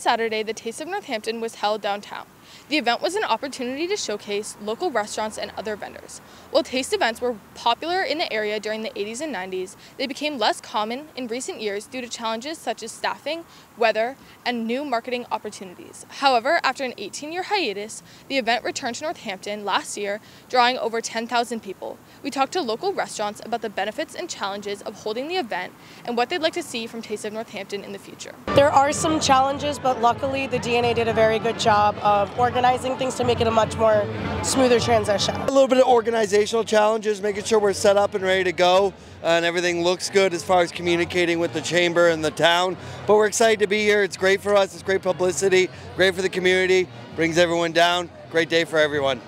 Saturday, the Taste of Northampton was held downtown. The event was an opportunity to showcase local restaurants and other vendors. While taste events were popular in the area during the 80s and 90s, they became less common in recent years due to challenges such as staffing, weather, and new marketing opportunities. However, after an 18-year hiatus, the event returned to Northampton last year, drawing over 10,000 people. We talked to local restaurants about the benefits and challenges of holding the event and what they'd like to see from Taste of Northampton in the future. There are some challenges, but luckily the DNA did a very good job of organizing things to make it a much more smoother transition. A little bit of organizational challenges, making sure we're set up and ready to go and everything looks good as far as communicating with the chamber and the town. But we're excited to be here. It's great for us. It's great publicity, great for the community, brings everyone down. Great day for everyone.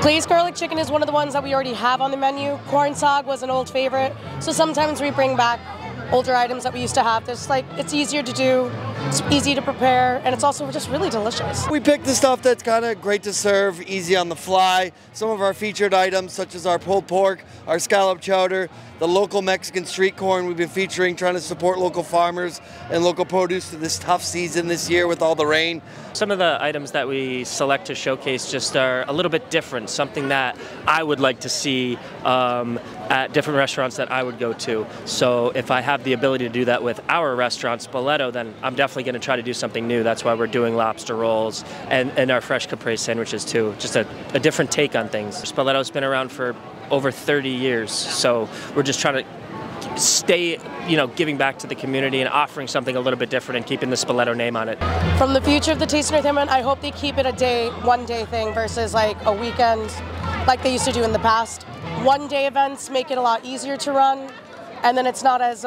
Glazed garlic chicken is one of the ones that we already have on the menu. Corn sog was an old favorite, so sometimes we bring back older items that we used to have. There's like, it's easier to do, it's easy to prepare, and it's also just really delicious. We pick the stuff that's kind of great to serve, easy on the fly. Some of our featured items, such as our pulled pork, our scallop chowder, the local Mexican street corn we've been featuring, trying to support local farmers and local produce through this tough season this year with all the rain. Some of the items that we select to showcase just are a little bit different, something that I would like to see at different restaurants that I would go to. So if I have the ability to do that with our restaurant, Spoleto, then I'm definitely going to try to do something new. That's why we're doing lobster rolls and our fresh caprese sandwiches too, just a different take on things. Spoleto's been around for over 30 years, so we're just trying to stay, you know, giving back to the community and offering something a little bit different and keeping the Spoleto name on it. From the future of the Taste of Northampton, I hope they keep it a day, one-day thing versus like a weekend like they used to do in the past. One-day events make it a lot easier to run, and then it's not as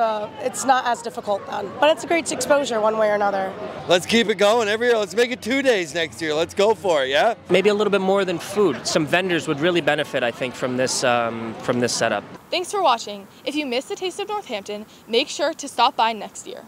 difficult then. But it's a great exposure one way or another. Let's keep it going every year. Let's make it 2 days next year. Let's go for it, yeah? Maybe a little bit more than food. Some vendors would really benefit, I think, from this setup. Thanks for watching. If you missed the Taste of Northampton, make sure to stop by next year.